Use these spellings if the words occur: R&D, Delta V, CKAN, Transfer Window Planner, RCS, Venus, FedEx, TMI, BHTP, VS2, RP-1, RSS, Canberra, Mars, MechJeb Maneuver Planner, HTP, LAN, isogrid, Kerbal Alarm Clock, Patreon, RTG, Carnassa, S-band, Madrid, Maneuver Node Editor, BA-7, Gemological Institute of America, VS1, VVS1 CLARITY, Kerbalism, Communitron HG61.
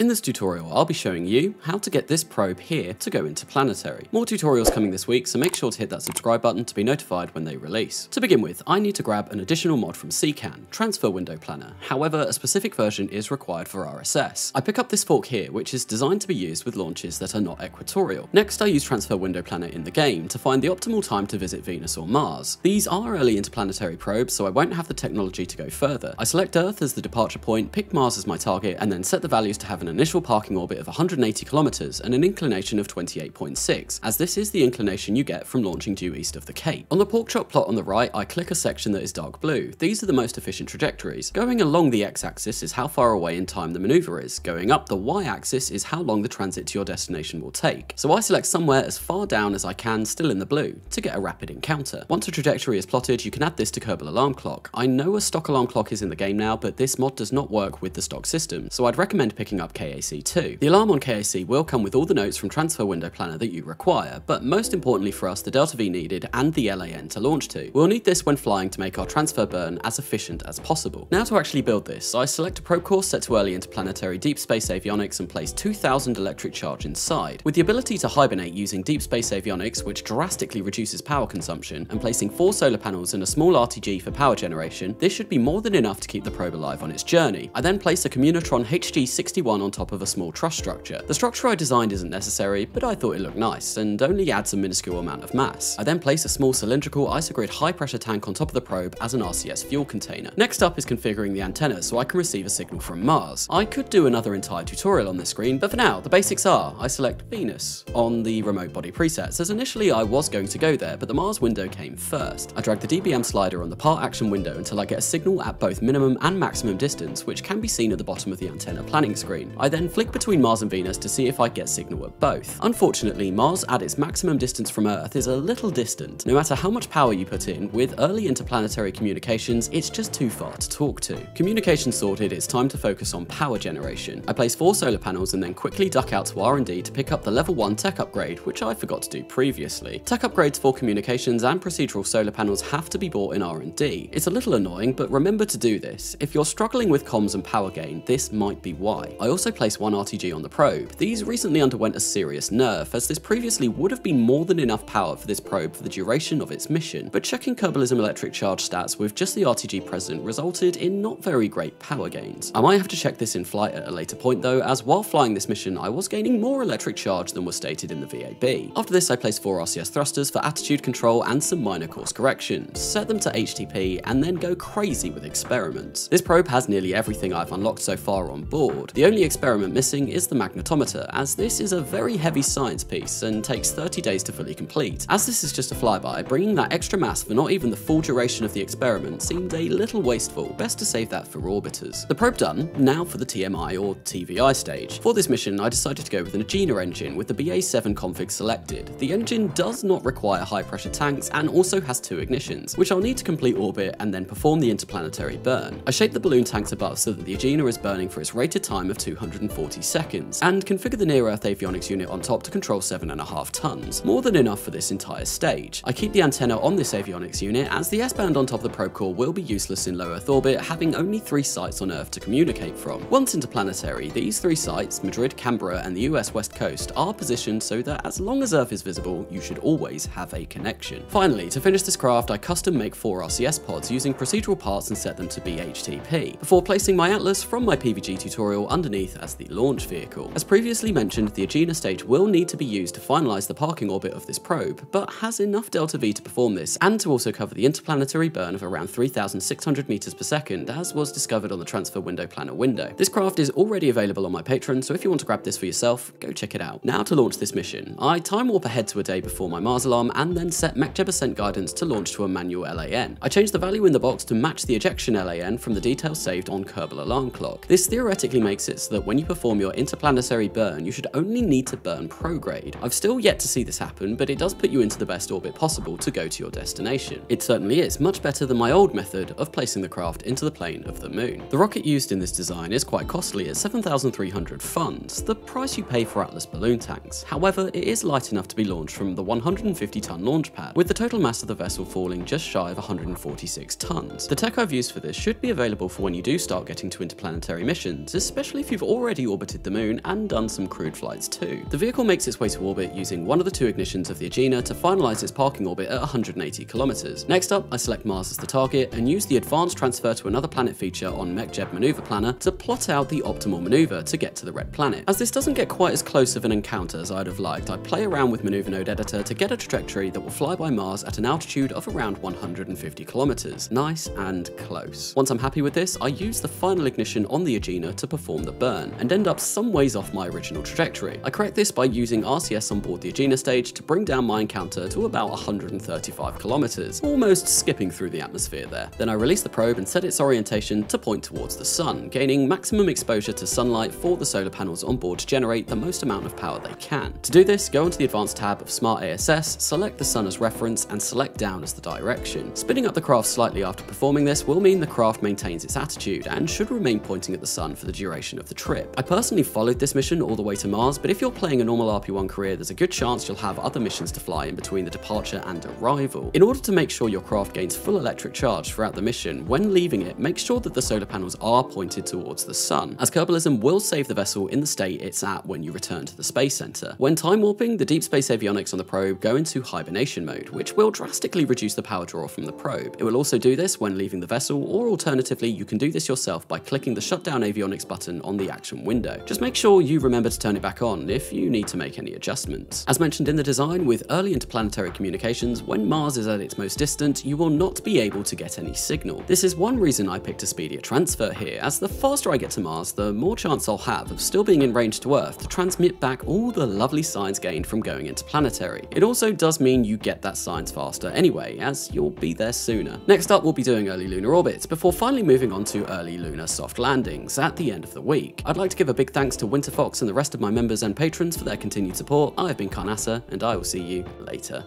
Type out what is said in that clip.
In this tutorial, I'll be showing you how to get this probe here to go into planetary. More tutorials coming this week, so make sure to hit that subscribe button to be notified when they release. To begin with, I need to grab an additional mod from CKAN, Transfer Window Planner. However, a specific version is required for RSS. I pick up this fork here, which is designed to be used with launches that are not equatorial. Next, I use Transfer Window Planner in the game to find the optimal time to visit Venus or Mars. These are early interplanetary probes, so I won't have the technology to go further. I select Earth as the departure point, pick Mars as my target, and then set the values to have an initial parking orbit of 180 kilometers and an inclination of 28.6, as this is the inclination you get from launching due east of the Cape. On the pork chop plot on the right, I click a section that is dark blue. These are the most efficient trajectories. Going along the x-axis is how far away in time the maneuver is. Going up the y-axis is how long the transit to your destination will take. So I select somewhere as far down as I can, still in the blue, to get a rapid encounter. Once a trajectory is plotted, you can add this to Kerbal Alarm Clock. I know a stock alarm clock is in the game now, but this mod does not work with the stock system, so I'd recommend picking up KAC too. The alarm on KAC will come with all the notes from Transfer Window Planner that you require, but most importantly for us, the Delta V needed and the LAN to launch to. We'll need this when flying to make our transfer burn as efficient as possible. Now to actually build this, I select a probe course set to early interplanetary deep space avionics and place 2,000 electric charge inside. With the ability to hibernate using deep space avionics, which drastically reduces power consumption, and placing 4 solar panels and a small RTG for power generation, this should be more than enough to keep the probe alive on its journey. I then place a Communitron HG61 on top of a small truss structure. The structure I designed isn't necessary, but I thought it looked nice and only adds a minuscule amount of mass. I then place a small cylindrical isogrid high pressure tank on top of the probe as an RCS fuel container. Next up is configuring the antenna so I can receive a signal from Mars. I could do another entire tutorial on this screen, but for now, the basics are I select Venus on the remote body presets, as initially I was going to go there, but the Mars window came first. I drag the DBM slider on the part action window until I get a signal at both minimum and maximum distance, which can be seen at the bottom of the antenna planning screen. I then flick between Mars and Venus to see if I get signal at both. Unfortunately, Mars at its maximum distance from Earth is a little distant. No matter how much power you put in, with early interplanetary communications, it's just too far to talk to. Communication sorted, it's time to focus on power generation. I place 4 solar panels and then quickly duck out to R&D to pick up the level 1 tech upgrade, which I forgot to do previously. Tech upgrades for communications and procedural solar panels have to be bought in R&D. It's a little annoying, but remember to do this. If you're struggling with comms and power gain, this might be why. I also place 1 RTG on the probe. These recently underwent a serious nerf, as this previously would have been more than enough power for this probe for the duration of its mission, but checking Kerbalism electric charge stats with just the RTG present resulted in not very great power gains. I might have to check this in flight at a later point though, as while flying this mission I was gaining more electric charge than was stated in the VAB. After this I placed 4 RCS thrusters for attitude control and some minor course corrections, set them to HTP and then go crazy with experiments. This probe has nearly everything I've unlocked so far on board. The only experiment missing is the magnetometer, as this is a very heavy science piece and takes 30 days to fully complete. As this is just a flyby, bringing that extra mass for not even the full duration of the experiment seemed a little wasteful, best to save that for orbiters. The probe done, now for the TMI or TVI stage. For this mission I decided to go with an Agena engine with the BA-7 config selected. The engine does not require high pressure tanks and also has 2 ignitions, which I'll need to complete orbit and then perform the interplanetary burn. I shape the balloon tanks above so that the Agena is burning for its rated time of 240 seconds, and configure the near-Earth avionics unit on top to control 7.5 tons, more than enough for this entire stage. I keep the antenna on this avionics unit as the S-band on top of the probe core will be useless in low Earth orbit, having only 3 sites on Earth to communicate from. Once interplanetary, these 3 sites, Madrid, Canberra and the US West Coast, are positioned so that as long as Earth is visible, you should always have a connection. Finally, to finish this craft, I custom make 4 RCS pods using procedural parts and set them to BHTP, before placing my Atlas from my PVG tutorial underneath as the launch vehicle. As previously mentioned, the Agena stage will need to be used to finalize the parking orbit of this probe, but has enough Delta V to perform this and to also cover the interplanetary burn of around 3,600 meters per second, as was discovered on the Transfer Window Planner window. This craft is already available on my Patreon, so if you want to grab this for yourself, go check it out. Now to launch this mission, I time warp ahead to a day before my Mars alarm and then set MechJeb ascent guidance to launch to a manual LAN. I change the value in the box to match the ejection LAN from the details saved on Kerbal Alarm Clock. This theoretically makes it so that when you perform your interplanetary burn, you should only need to burn prograde. I've still yet to see this happen, but it does put you into the best orbit possible to go to your destination. It certainly is much better than my old method of placing the craft into the plane of the moon. The rocket used in this design is quite costly at 7,300 funds, the price you pay for Atlas balloon tanks. However, it is light enough to be launched from the 150-ton launch pad, with the total mass of the vessel falling just shy of 146 tons. The tech I've used for this should be available for when you do start getting to interplanetary missions, especially if you've already orbited the moon and done some crewed flights too. The vehicle makes its way to orbit using one of the two ignitions of the Agena to finalize its parking orbit at 180 kilometers. Next up, I select Mars as the target and use the advanced transfer to another planet feature on MechJeb Maneuver Planner to plot out the optimal maneuver to get to the red planet. As this doesn't get quite as close of an encounter as I'd have liked, I play around with Maneuver Node Editor to get a trajectory that will fly by Mars at an altitude of around 150 kilometers. Nice and close. Once I'm happy with this, I use the final ignition on the Agena to perform the burn and end up some ways off my original trajectory. I correct this by using RCS on board the Agena stage to bring down my encounter to about 135 kilometers, almost skipping through the atmosphere there. Then I release the probe and set its orientation to point towards the sun, gaining maximum exposure to sunlight for the solar panels on board to generate the most amount of power they can. To do this, go into the advanced tab of Smart ASS, select the sun as reference and select down as the direction. Spinning up the craft slightly after performing this will mean the craft maintains its attitude and should remain pointing at the sun for the duration of the trip. I personally followed this mission all the way to Mars, but if you're playing a normal RP-1 career, there's a good chance you'll have other missions to fly in between the departure and arrival. In order to make sure your craft gains full electric charge throughout the mission, when leaving it, make sure that the solar panels are pointed towards the sun, as Kerbalism will save the vessel in the state it's at when you return to the space center. When time warping, the deep space avionics on the probe go into hibernation mode, which will drastically reduce the power draw from the probe. It will also do this when leaving the vessel, or alternatively, you can do this yourself by clicking the shutdown avionics button on the action window. Just make sure you remember to turn it back on if you need to make any adjustments. As mentioned in the design, with early interplanetary communications, when Mars is at its most distant, you will not be able to get any signal. This is one reason I picked a speedier transfer here, as the faster I get to Mars, the more chance I'll have of still being in range to Earth to transmit back all the lovely signs gained from going interplanetary. It also does mean you get that signs faster anyway, as you'll be there sooner. Next up, we'll be doing early lunar orbits, before finally moving on to early lunar soft landings at the end of the week. I'd like to give a big thanks to Winterfox and the rest of my members and patrons for their continued support. I've been Carnassa, and I will see you later.